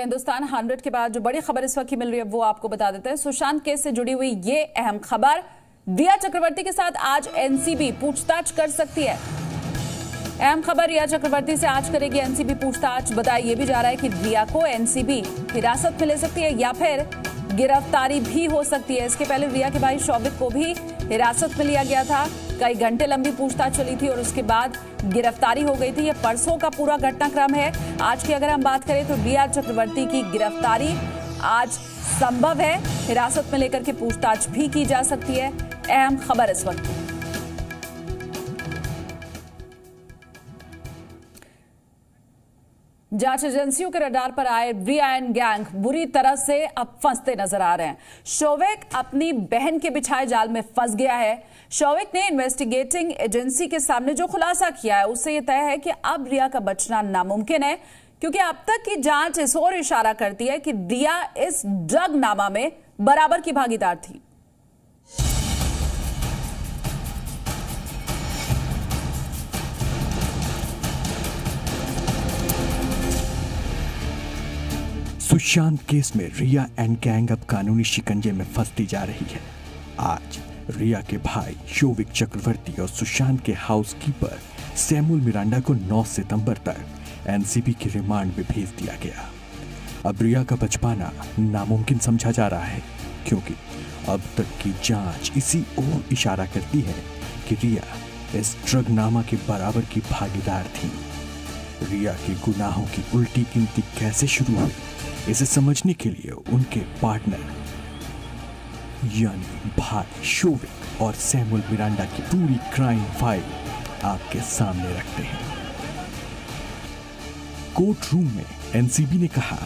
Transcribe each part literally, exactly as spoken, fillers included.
हिंदुस्तान सौ के बाद जो बड़ी खबर इस वक्त की मिल रही है वो आपको बता देते हैं। सुशांत केस से जुड़ी हुई ये अहम खबर, रिया चक्रवर्ती के साथ आज एनसीबी पूछताछ कर सकती है। अहम खबर, रिया चक्रवर्ती से आज करेगी एनसीबी पूछताछ। बताया ये भी जा रहा है कि रिया को एनसीबी हिरासत में ले सकती है या फिर गिरफ्तारी भी हो सकती है। इसके पहले रिया के भाई शौविक को भी हिरासत में लिया गया था, कई घंटे लंबी पूछताछ चली थी और उसके बाद गिरफ्तारी हो गई थी। यह परसों का पूरा घटनाक्रम है। आज की अगर हम बात करें तो रिया चक्रवर्ती की गिरफ्तारी आज संभव है, हिरासत में लेकर के पूछताछ भी की जा सकती है। अहम खबर इस वक्त। जांच एजेंसियों के रडार पर आए रिया एंड गैंग बुरी तरह से अब फंसते नजर आ रहे हैं। शोविक अपनी बहन के बिछाए जाल में फंस गया है। शोविक ने इन्वेस्टिगेटिंग एजेंसी के सामने जो खुलासा किया है उससे यह तय है कि अब रिया का बचना नामुमकिन है, क्योंकि अब तक की जांच इस ओर इशारा करती है कि रिया इस ड्रगनामा में बराबर की भागीदार थी। सुशांत केस में रिया एंड गैंग अब कानूनी शिकंजे में फंसती जा रही है। आज रिया के भाई शोविक चक्रवर्ती और सुशांत के हाउसकीपर सैमुअल मिरांडा को नौ सितंबर तक एनसीबी की रिमांड में भेज दिया गया। अब रिया का बच पाना नामुमकिन समझा जा रहा है, क्योंकि अब तक की जांच इसी ओर इशारा करती है कि रिया इस ड्रगनामा के बराबर की भागीदार थी। रिया के गुनाहों की उल्टी गिनती कैसे शुरू हुई, इसे समझने के लिए उनके पार्टनर यानी भाई शोविक और सैमुअल मिरांडा की पूरी क्राइम फाइल आपके सामने रखते हैं। कोर्ट रूम में एनसीबी ने कहा,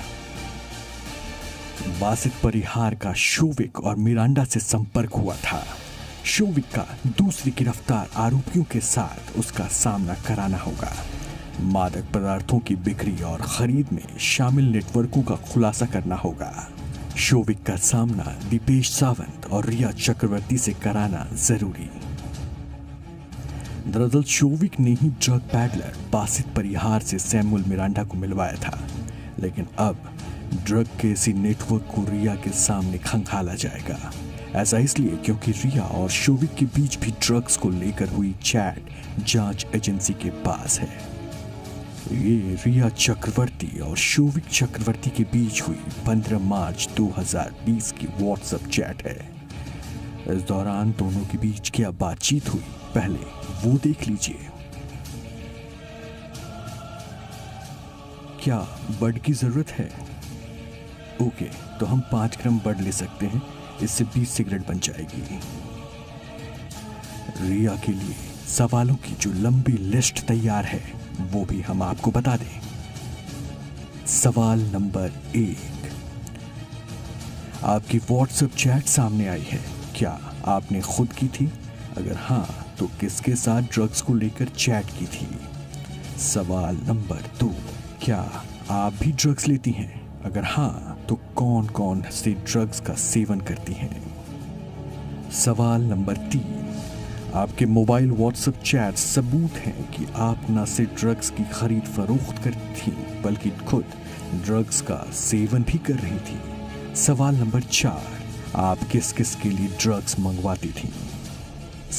बासित परिहार का शोविक और मिरांडा से संपर्क हुआ था। शोविक का दूसरी गिरफ्तार आरोपियों के साथ उसका सामना कराना होगा। मादक पदार्थों की बिक्री और खरीद में शामिल नेटवर्कों का खुलासा करना होगा। शोविक का सामना दिवेश सावंत और रिया चक्रवर्ती से कराना जरूरी। दरअसल शोविक ने ही ड्रग पैडलर बासित परिहार से सैमुअल मिरांडा को मिलवाया था, लेकिन अब ड्रग के इसी नेटवर्क को रिया के सामने खंगाला जाएगा। ऐसा इसलिए क्योंकि रिया और शोविक के बीच भी ड्रग्स को लेकर हुई चैट जांच एजेंसी के पास है। ये रिया चक्रवर्ती और शोविक चक्रवर्ती के बीच हुई पंद्रह मार्च दो हज़ार बीस की व्हाट्सएप चैट है। इस दौरान दोनों के बीच क्या बातचीत हुई, पहले वो देख लीजिए। क्या बड की जरूरत है? ओके, तो हम पाँच ग्राम बड ले सकते हैं, इससे बीस सिगरेट बन जाएगी। रिया के लिए सवालों की जो लंबी लिस्ट तैयार है वो भी हम आपको बता दें। सवाल नंबर एक, आपकी व्हाट्सएप चैट सामने आई है, क्या आपने खुद की थी? अगर हाँ तो किसके साथ ड्रग्स को लेकर चैट की थी? सवाल नंबर दो, क्या आप भी ड्रग्स लेती हैं? अगर हाँ तो कौन कौन से ड्रग्स का सेवन करती हैं? सवाल नंबर तीन, आपके मोबाइल व्हाट्सएप चैट सबूत हैं कि आप न सिर्फ ड्रग्स की खरीद फरोख्त करती थी बल्कि खुद ड्रग्स का सेवन भी कर रही थी। सवाल नंबर चार, आप किस किस के लिए ड्रग्स मंगवाती थी?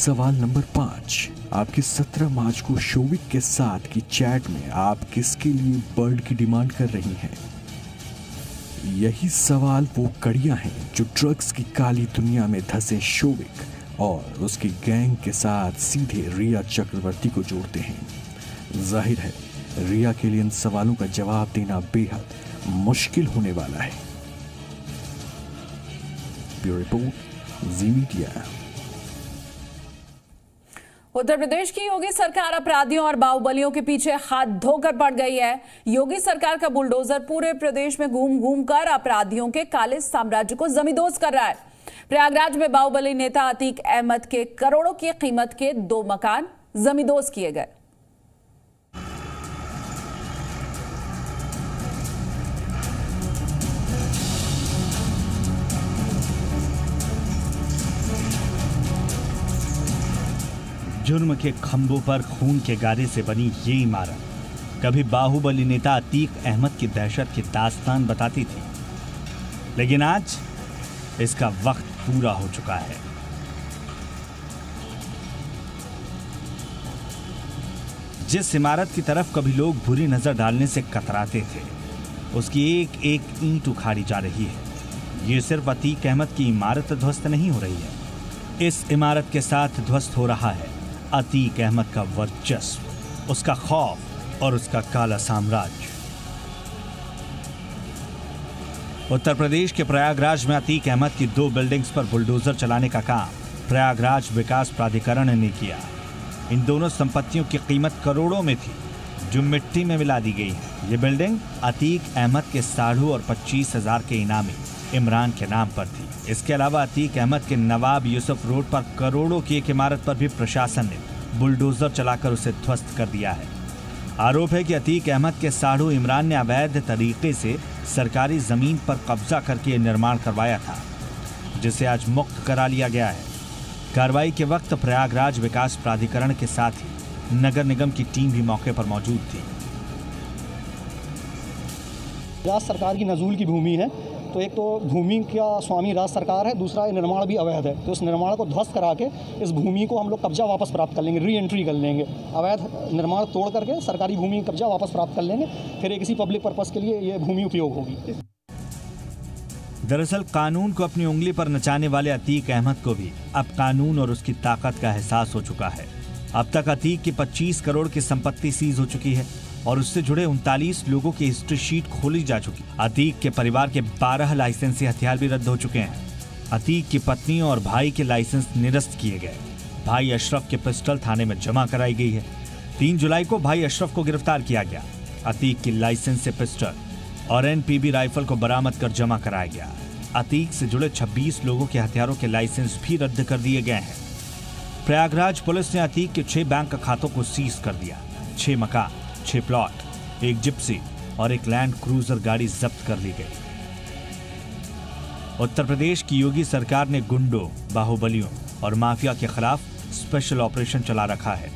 सवाल नंबर पाँच, आपकी सत्रह मार्च को शोविक के साथ की चैट में आप किसके लिए बर्ड की डिमांड कर रही हैं? यही सवाल वो कड़ियाँ हैं जो ड्रग्स की काली दुनिया में धंसे शोविक और उसकी गैंग के साथ सीधे रिया चक्रवर्ती को जोड़ते हैं। जाहिर है रिया के लिए इन सवालों का जवाब देना बेहद मुश्किल होने वाला है। ब्यूरो रिपोर्ट, जी मीडिया। उत्तर प्रदेश की योगी सरकार अपराधियों और बाहुबलियों के पीछे हाथ धोकर पड़ गई है। योगी सरकार का बुलडोजर पूरे प्रदेश में घूम घूम कर अपराधियों के काले साम्राज्य को जमींदोज कर रहा है। प्रयागराज में बाहुबली नेता अतीक अहमद के करोड़ों की कीमत के दो मकान जमींदोज किए गए। जुर्म के खंभों पर खून के गारे से बनी ये इमारत कभी बाहुबली नेता अतीक अहमद की दहशत की दास्तान बताती थी, लेकिन आज इसका वक्त पूरा हो चुका है। जिस इमारत की तरफ कभी लोग बुरी नजर डालने से कतराते थे, उसकी एक एक ईंट उखाड़ी जा रही है। ये सिर्फ अतीक अहमद की इमारत ध्वस्त नहीं हो रही है, इस इमारत के साथ ध्वस्त हो रहा है अतीक अहमद का वर्चस्व, उसका खौफ और उसका काला साम्राज्य। उत्तर प्रदेश के प्रयागराज में अतीक अहमद की दो बिल्डिंग्स पर बुलडोजर चलाने का काम प्रयागराज विकास प्राधिकरण ने किया। इन दोनों संपत्तियों की कीमत करोड़ों में थी, जो मिट्टी में मिला दी गई है। ये बिल्डिंग अतीक अहमद के साढ़ू और पच्चीस हजार के इनामी इमरान के नाम पर थी। इसके अलावा अतीक अहमद के नवाब यूसुफ रोड पर करोड़ों की एक इमारत पर भी प्रशासन ने बुलडोजर चलाकर उसे ध्वस्त कर दिया है। आरोप है कि अतीक अहमद के साढ़ू इमरान ने अवैध तरीके से सरकारी जमीन पर कब्जा करके निर्माण करवाया था, जिसे आज मुक्त करा लिया गया है। कार्रवाई के वक्त प्रयागराज विकास प्राधिकरण के साथ ही नगर निगम की टीम भी मौके पर मौजूद थी। राज्य सरकार की नजूल की भूमि है, तो एक तो भूमि का स्वामी राज्य सरकार है, दूसरा निर्माण भी अवैध है, तो इस निर्माण को ध्वस्त करा के इस भूमि को हम लोग कब्जा वापस प्राप्त कर लेंगे, री एंट्री कर लेंगे। अवैध निर्माण तोड़ करके सरकारी भूमि कब्जा वापस प्राप्त कर लेंगे, फिर किसी पब्लिक पर्पस के लिए ये भूमि उपयोग होगी। दरअसल कानून को अपनी उंगली पर नचाने वाले अतीक अहमद को भी अब कानून और उसकी ताकत का एहसास हो चुका है। अब तक अतीक की पच्चीस करोड़ की संपत्ति सीज हो चुकी है और उससे जुड़े उनतालीस लोगों की हिस्ट्री शीट खोली जा चुकी। अतीक के परिवार के बारह लाइसेंसी हथियार भी रद्द हो चुके हैं। अतीक की पत्नी और भाई के लाइसेंस निरस्त किए गए। भाई अशरफ के पिस्टल थाने में जमा कराई गई है। तीन जुलाई को भाई अशरफ को गिरफ्तार किया गया। अतीक की लाइसेंस से पिस्टल और एनपीबी राइफल को बरामद कर जमा कराया गया। अतीक से जुड़े छब्बीस लोगों के हथियारों के लाइसेंस भी रद्द कर दिए गए हैं। प्रयागराज पुलिस ने अतीक के छह बैंक खातों को सीज कर दिया, छह मकान, छह प्लॉट, एक जिप्सी और एक लैंड क्रूजर गाड़ी जब्त कर ली गई। उत्तर प्रदेश की योगी सरकार ने गुंडों, बाहुबलियों और माफिया के खिलाफ स्पेशल ऑपरेशन चला रखा है,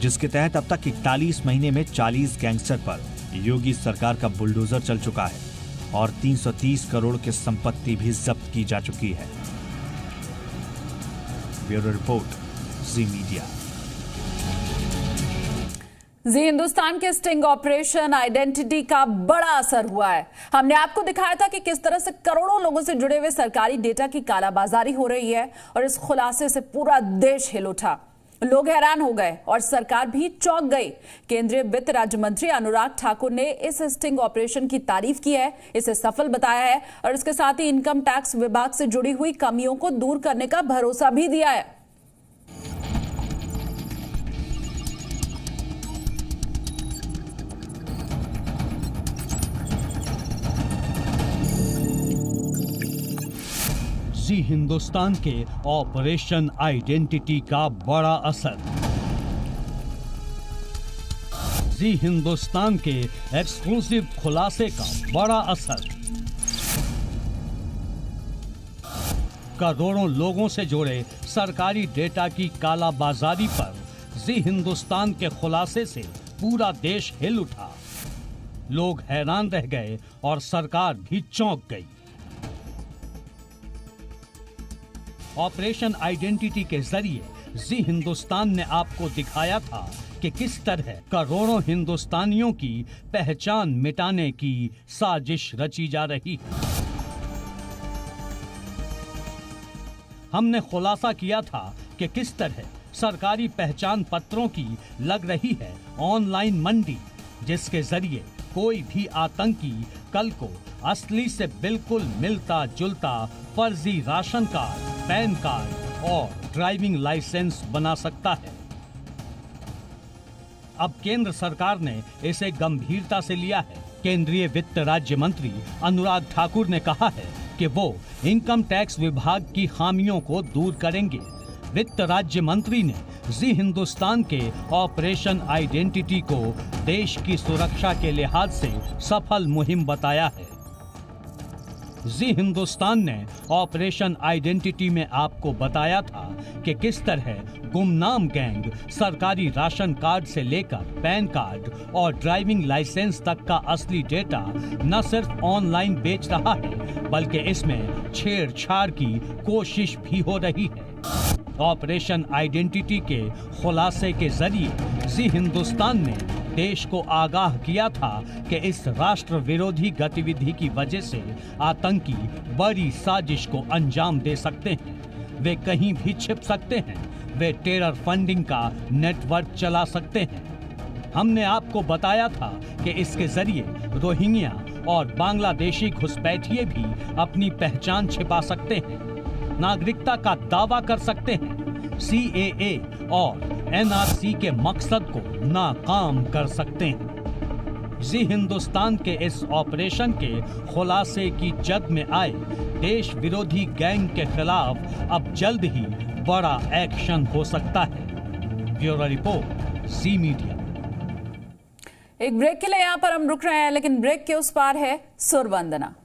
जिसके तहत अब तक इकतालीस महीने में चालीस गैंगस्टर पर योगी सरकार का बुलडोजर चल चुका है और तीन सौ तीस करोड़ की संपत्ति भी जब्त की जा चुकी है। ब्यूरो रिपोर्ट, जी मीडिया। जी हिंदुस्तान के स्टिंग ऑपरेशन आइडेंटिटी का बड़ा असर हुआ है। हमने आपको दिखाया था कि किस तरह से करोड़ों लोगों से जुड़े हुए सरकारी डेटा की कालाबाजारी हो रही है और इस खुलासे से पूरा देश हिल उठा। लोग हैरान हो गए और सरकार भी चौंक गई। केंद्रीय वित्त राज्य मंत्री अनुराग ठाकुर ने इस स्टिंग ऑपरेशन की तारीफ की है, इसे सफल बताया है और इसके साथ ही इनकम टैक्स विभाग से जुड़ी हुई कमियों को दूर करने का भरोसा भी दिया है। हिंदुस्तान के ऑपरेशन आइडेंटिटी का बड़ा असर। जी हिंदुस्तान के एक्सक्लूसिव खुलासे का बड़ा असर। करोड़ों लोगों से जुड़े सरकारी डेटा की कालाबाजारी पर जी हिंदुस्तान के खुलासे से पूरा देश हिल उठा। लोग हैरान रह गए और सरकार भी चौंक गई। ऑपरेशन आइडेंटिटी के जरिए जी हिंदुस्तान ने आपको दिखाया था कि किस तरह करोड़ों हिंदुस्तानियों की पहचान मिटाने की साजिश रची जा रही है। हमने खुलासा किया था कि किस तरह सरकारी पहचान पत्रों की लग रही है ऑनलाइन मंडी, जिसके जरिए कोई भी आतंकी कल को असली से बिल्कुल मिलता जुलता फर्जी राशन कार्ड, पैन कार्ड और ड्राइविंग लाइसेंस बना सकता है। अब केंद्र सरकार ने इसे गंभीरता से लिया है। केंद्रीय वित्त राज्य मंत्री अनुराग ठाकुर ने कहा है कि वो इनकम टैक्स विभाग की खामियों को दूर करेंगे। वित्त राज्य मंत्री ने जी हिंदुस्तान के ऑपरेशन आइडेंटिटी को देश की सुरक्षा के लिहाज से सफल मुहिम बताया है। जी हिंदुस्तान ने ऑपरेशन आइडेंटिटी में आपको बताया था कि किस तरह गुमनाम गैंग सरकारी राशन कार्ड से लेकर पैन कार्ड और ड्राइविंग लाइसेंस तक का असली डेटा न सिर्फ ऑनलाइन बेच रहा है बल्कि इसमें छेड़छाड़ की कोशिश भी हो रही है। ऑपरेशन आइडेंटिटी के खुलासे के जरिए जी हिंदुस्तान ने देश को आगाह किया था कि इस राष्ट्र विरोधी गतिविधि की वजह से आतंकी बड़ी साजिश को अंजाम दे सकते हैं। वे कहीं भी छिप सकते हैं, वे टेरर फंडिंग का नेटवर्क चला सकते हैं। हमने आपको बताया था कि इसके जरिए रोहिंग्या और बांग्लादेशी घुसपैठिए भी अपनी पहचान छिपा सकते हैं, नागरिकता का दावा कर सकते हैं, सी ए ए और एन आर सी के मकसद को नाकाम कर सकते हैं। जी हिंदुस्तान के इस ऑपरेशन के खुलासे की जद में आए देश विरोधी गैंग के खिलाफ अब जल्द ही बड़ा एक्शन हो सकता है। ब्यूरो रिपोर्ट, जी मीडिया। एक ब्रेक के लिए यहाँ पर हम रुक रहे हैं, लेकिन ब्रेक के उस पार है सुरवंदना।